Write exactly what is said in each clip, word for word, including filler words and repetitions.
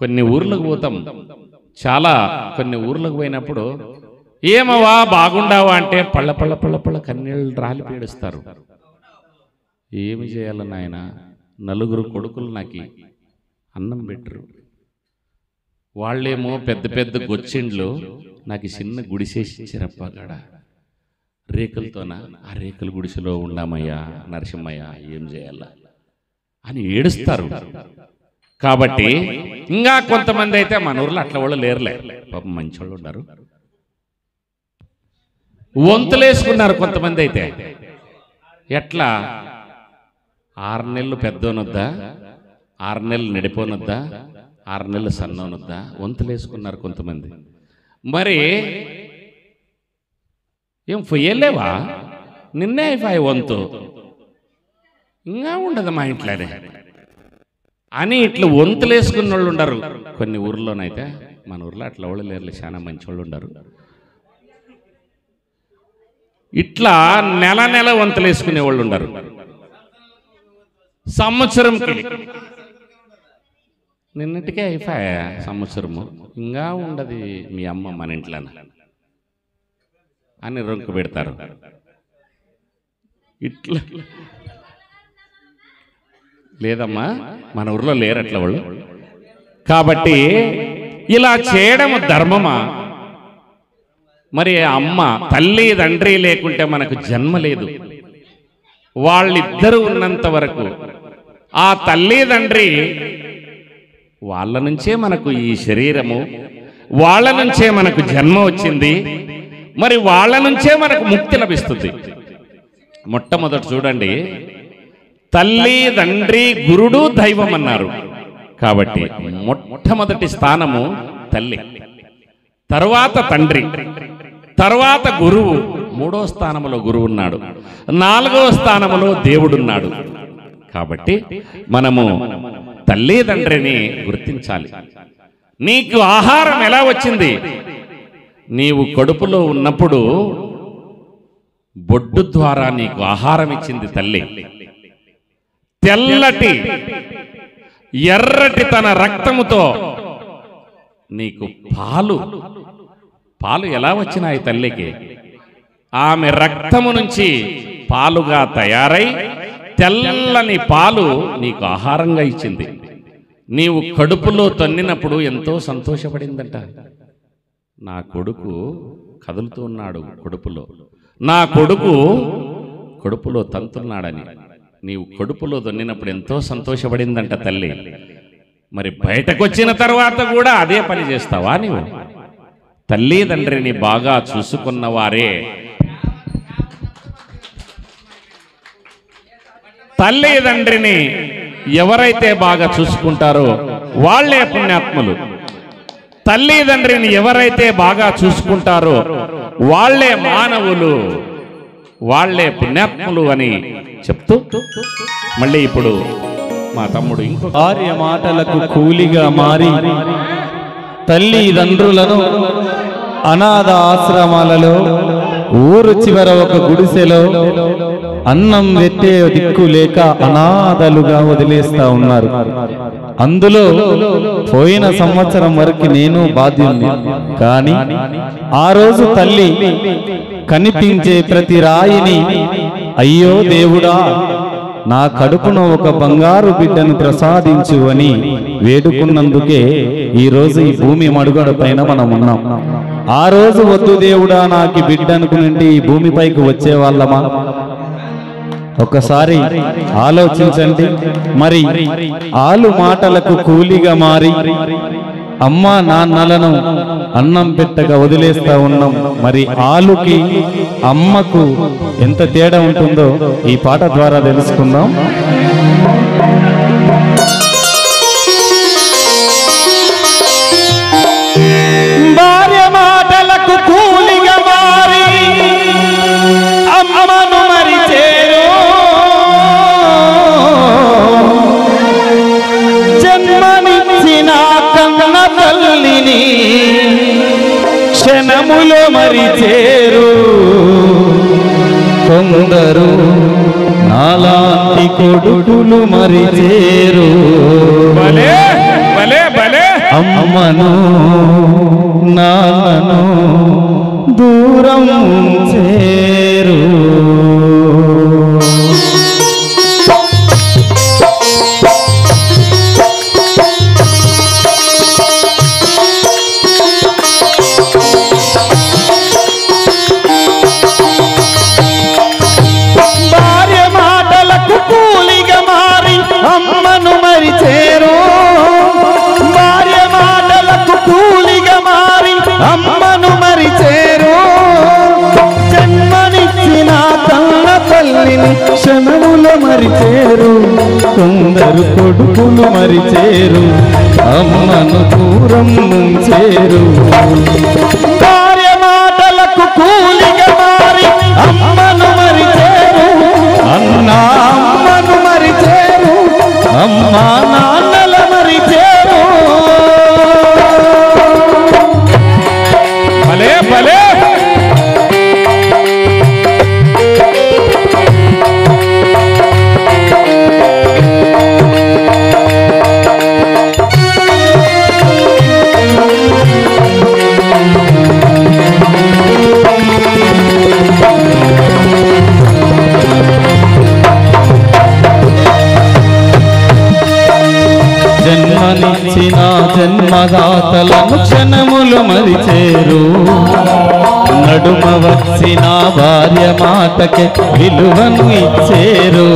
కొన్ని ఊర్లకు పోతాం, చాలా కొన్ని ఊర్లకు పోయినప్పుడు ఏమవా బాగుండావా అంటే పళ్ళ పళ్ళ పళ్ళ పళ్ళ కన్నీళ్ళు రాలి పీడుస్తారు. ఏమి చేయాలి నాయన, నలుగురు కొడుకులు నాకు అన్నం పెట్టరు, వాళ్ళేమో పెద్ద పెద్ద గొచ్చిండ్లు, నాకు చిన్న గుడిసేసిచ్చిరప్ప కాడ రేకులతోనా, ఆ రేకుల గుడిసెలో ఉండామయ్యా నరసింహయ్య, ఏం చేయాలా అని ఏడుస్తారు. కాబట్టి ఇంకా కొంతమంది అయితే మన ఊర్లో అట్లా వాళ్ళు లేరులే, పాపం మంచి వాళ్ళు ఉన్నారు, వంతులేసుకున్నారు. కొంతమంది అయితే ఎట్లా, ఆరు నెలలు పెద్దోనొద్దా, ఆరు నెలలు నడిపోనొద్దా, ఆరు నెలలు సన్నోనొద్దా, వంతులేసుకున్నారు కొంతమంది. మరి ఏం పొయ్యలేవా, నిన్నే అయిపోయి వంతు, ఇంకా ఉండదు మా ఇంట్లోనే అని ఇట్లా వంతులేసుకున్న వాళ్ళు ఉండరు. కొన్ని ఊర్లోనైతే, మన ఊర్లో అట్లా వాళ్ళు లేరు, చాలా మంచి వాళ్ళు ఉండరు. ఇట్లా నెల నెల వంతులేసుకునే వాళ్ళు ఉండరు. సంవత్సరం నిన్నటికే అయిపోయా సంవత్సరము, ఇంకా ఉండదు మీ అమ్మ మన ఇంట్లో అని రొంకు పెడతారు. ఇట్లా లేదమ్మా, మన ఊర్లో లేరు అట్లా వాళ్ళు. కాబట్టి ఇలా చేయడం ధర్మమా? మరి అమ్మ తల్లి తండ్రి లేకుంటే మనకు జన్మ లేదు. వాళ్ళిద్దరూ ఉన్నంత వరకు ఆ తల్లి తండ్రి వాళ్ళ నుంచే మనకు ఈ శరీరము, వాళ్ళ నుంచే మనకు జన్మ వచ్చింది, మరి వాళ్ళ నుంచే మనకు ముక్తి లభిస్తుంది. మొట్టమొదటి చూడండి, తల్లి తండ్రి గురుడు దైవం అన్నారు. కాబట్టి మొట్టమొదటి స్థానము తల్లి, తర్వాత తండ్రి, తర్వాత గురువు, మూడో స్థానంలో గురువు ఉన్నాడు, నాలుగో స్థానంలో దేవుడున్నాడు. కాబట్టి మనము తల్లిదండ్రిని గుర్తించాలి. నీకు ఆహారం ఎలా వచ్చింది? నీవు కడుపులో ఉన్నప్పుడు బొడ్డు ద్వారా నీకు ఆహారం ఇచ్చింది తల్లి. తెల్లటి ఎర్రటి తన రక్తముతో నీకు పాలు, పాలు ఎలా వచ్చినాయి తల్లికి? ఆమె రక్తము నుంచి పాలుగా తయారై తెల్లని పాలు నీకు ఆహారంగా ఇచ్చింది. నీవు కడుపులో తన్నినప్పుడు ఎంతో సంతోషపడిందంట. నా కొడుకు కదులుతూ ఉన్నాడు కడుపులో, నా కొడుకు కడుపులో తంతున్నాడని నీవు కడుపులో తన్నినప్పుడు ఎంతో సంతోషపడిందంట తల్లి. మరి బయటకు వచ్చిన తర్వాత కూడా అదే పని చేస్తావా నీవు? తల్లిదండ్రిని బాగా చూసుకున్నవారే తల్లిదండ్రిని ఎవరైతే బాగా చూసుకుంటారో వాళ్లే పుణ్యాత్ములు. తల్లిదండ్రిని ఎవరైతే బాగా చూసుకుంటారో వాళ్లే మానవులు, వాళ్లే పుణ్యాత్ములు అని చెప్తూ మళ్ళీ ఇప్పుడు మా తమ్ముడు ఇంకో ఆర్య మాటలకు కూలిగా మారి తల్లిదండ్రులను అనాథ ఆశ్రమాలలో, ఊరు చివర ఒక గుడిసెలో అన్నం పెట్టే దిక్కు లేక అనాథలుగా వదిలేస్తా ఉన్నారు. అందులో పోయిన సంవత్సరం వరకు నేను బాధ్యుణ్ణి, కానీ ఆ రోజు తల్లి కనిపించే ప్రతి రాయిని అయ్యో దేవుడా నా కడుపున ఒక బంగారు బిడ్డను ప్రసాదించు అని వేడుకున్నందుకే ఈరోజు ఈ భూమి మడుగడ పైన మనం ఉన్నాం. ఆ రోజు వద్దు దేవుడా నాకు బిడ్డ అనుకుని ఈ భూమిపైకి వచ్చే వాళ్ళమా? ఒకసారి ఆలోచించండి. మరి ఆలు మాటలకు కూలిగా మారి అమ్మ నాన్నలను అన్నం పెట్టగా వదిలేస్తా ఉన్నాం. మరి ఆలుకి అమ్మకు ఎంత తేడా ఉంటుందో ఈ పాట ద్వారా తెలుసుకుందాం. మరిచేరు కొందరు నాలాంటి కొడుకులు మరిచేరు భలే భలే భలే అమ్మను నాన్నను దూరం చేరు మరిచేరు కొందరు కొడుకులు మరిచేరు అమ్మను దూరం ముంచేరు భార్య మాటలకు కూలిగా మారి అమ్మను మరిచేరు అన్నా అమ్మను మరిచేరు అమ్మా నాన్నల మరిచేరు భలే భలే జన్మనిచ్చిన జన్మదాతలను క్షణములు మరిచేరు నడుమ వచ్చిన భార్య మాటకే విలువను ఇచ్చేరు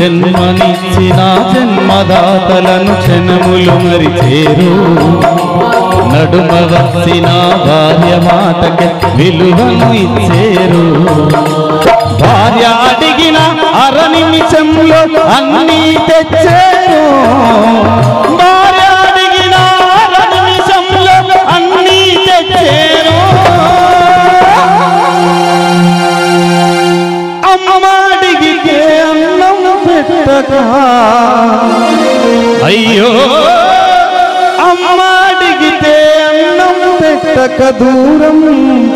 జన్మనిచ్చిన జన్మదాతలను క్షణములు మరిచేరు నడుమ వచ్చిన భార్య మాటకి విలువను ఇచ్చేరు భార్య అడిగిన అర నిమిషంలో అన్నీ తెచ్చేరు భార్య అడిగిన అర నిమిషంలో అన్నీ తెచ్చేరు అమ్మ అడిగితే అన్నం పెట్టగా అయ్యో అమ్మ అడిగితే అన్నం పెట్టక దూరం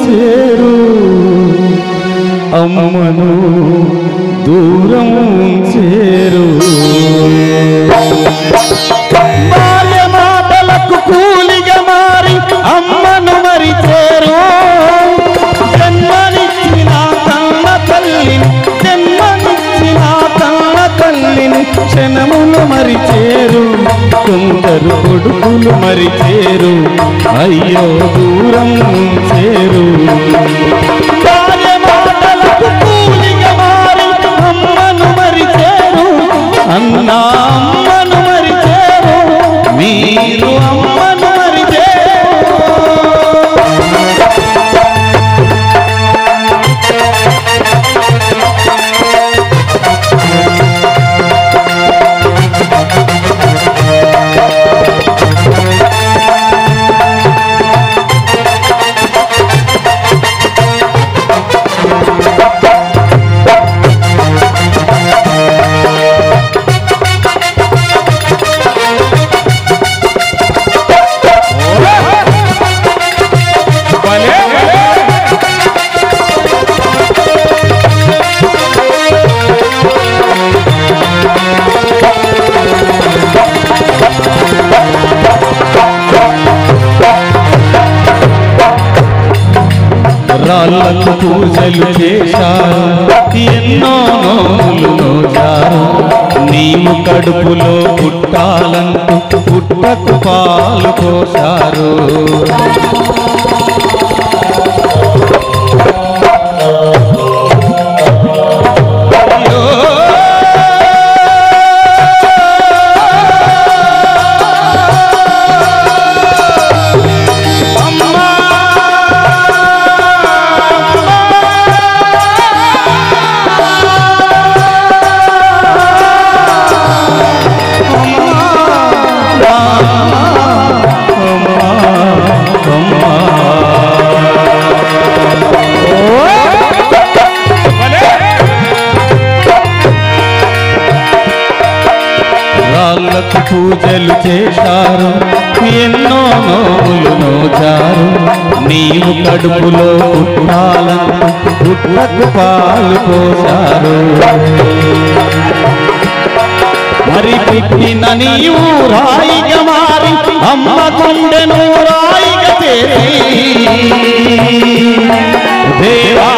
చేరు అమ్మను దూరం చేరు భార్య మాటలకు కూలిగా మారి అమ్మను మరిచేరు జన్మనిచ్చిన తన తల్లిని జన్మనిచ్చిన తన తల్లిని క్షణములు మరిచేరు కొందరు కొడుకులు మరిచేరు అయ్యో దూరం చేరు అన్నా అమ్మను మరిచేరు మీరు అమ్మను మరిచేరు రాళ్ళకు పూజలు చేశారు ఎన్నో నోములు నోచారు నీవు కడుపులో పుట్టాలంటూ పుట్టకు పాలు పోశారు చేస్తారు ఎన్నో నోములు నోచారు నీవు కడుపులో పుట్టాలని పుట్టకు పాలు పోశారు మరి పుట్టిన నీవు రాయిగా మారి అమ్మ గుండెను రాయిగా చేరి దేవా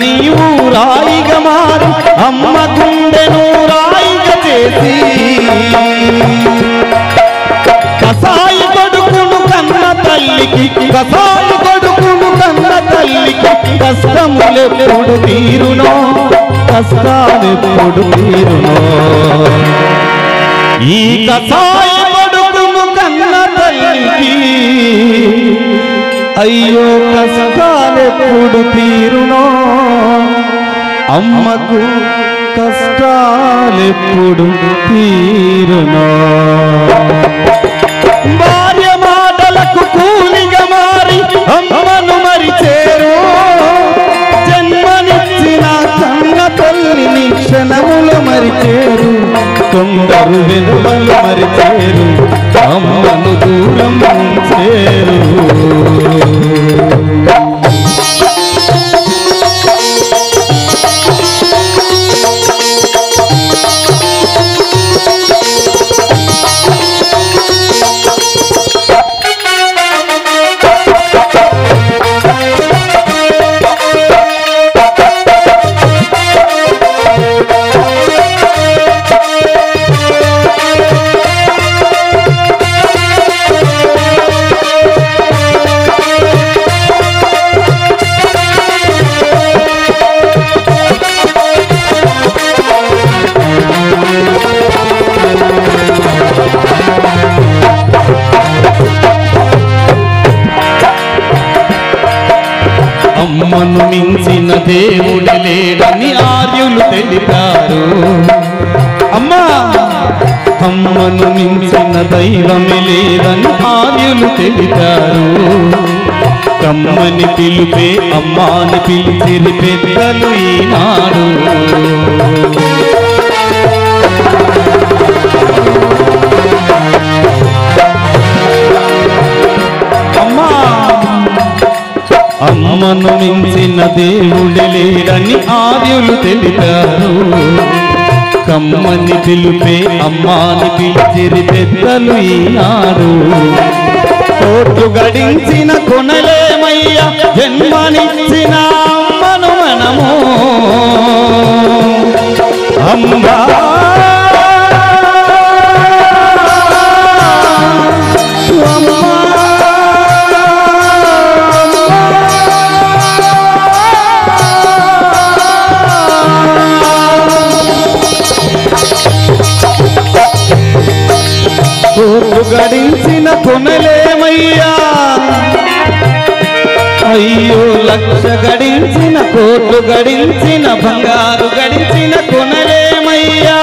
నీవు రాయిగా మారు అమ్మ గుండెను రాయిగా చేసి కసాయి కొడుకును కన్న తల్లికి కసాయి కొడుకును కన్న తల్లికి కష్టములెప్పుడు తీరునో కష్టాలెప్పుడు తీరునో ఈ కసాయి కొడుకును కన్న తల్లికి అయ్యో కష్టాలెప్పుడు తీరునో అమ్మకు కష్టాలెప్పుడు తీరునో భార్య మాటలకు కూలిగా మారి అమ్మను మరిచేరు జన్మనిచ్చిన కన్న తల్లిని క్షణములు మరిచేరు కొందరు వెనువలు మరిచేరు అమ్మను దూరం చేరు అమ్మను మించిన దేవుడు లేడని ఆర్యులు తెలిపారు అమ్మా అమ్మను మించిన దైవమే లేదని ఆర్యులు తెలిపారు కమ్మని పిలుపే అమ్మాని పిలిచిరి పెద్దలు ఈనాడు అమ్మను మించిన దేవుడు లేడని ఆర్యులు తెలిపారు కమ్మని పిలుపే అమ్మాని పిలిచిరి పెద్దలు ఈనాడు కోట్లు గడించిన కొనలేమయ్యా జన్మనిచ్చిన అమ్మను మనము అమ్మా గడించిన కొనలేమయ్యా అయ్యో లక్ష గడించిన కోట్లు గడించిన బంగారు గడించిన కొనలేమయ్యా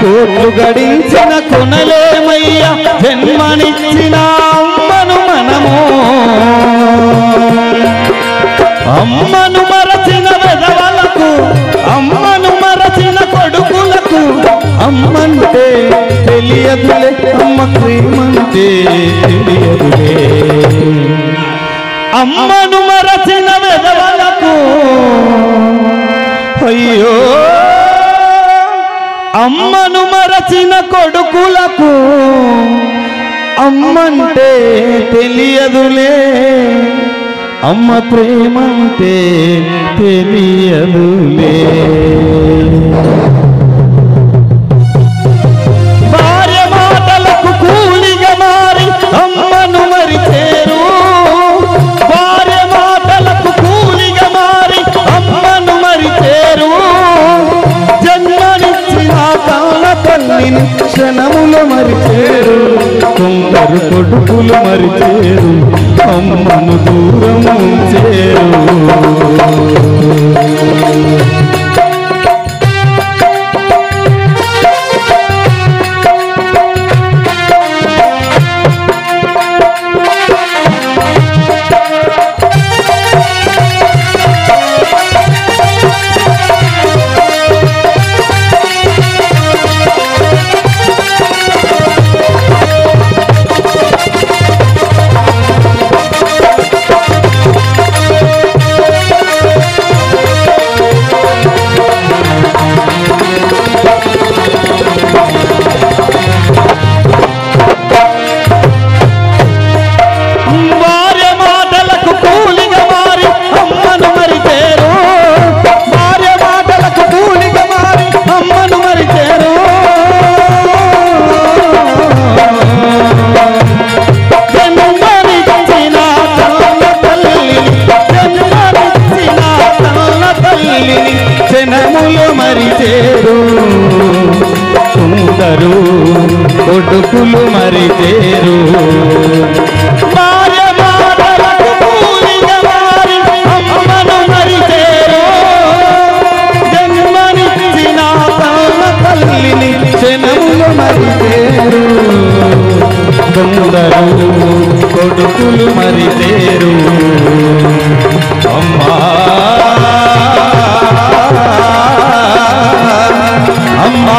కోట్లు గడించిన కొనలేమయ్యా జన్మనిచ్చిన అమ్మను మనము అమ్మను మరచిన వెదవలకు అమ్మను మరచిన కొడుకులకు అమ్మంటే తెలియదులే అమ్మ ప్రేమంటే తెలియదులే అమ్మను మరచిన వెదవలకు అయ్యో అమ్మను మరచిన కొడుకులకు అమ్మంటే తెలియదులే అమ్మ ప్రేమంటే తెలియదులే క్షణములు మరిచేరు కొందరు కొడుకులు మరిచేరు అమ్మను దూరం చేరు కొడుకులు మరి తేరు జన్మనిచ్చిన తల్లిని జనములు మరి తేరు దొందరు కొడుకులు మరి తేరు అమ్మా అమ్మా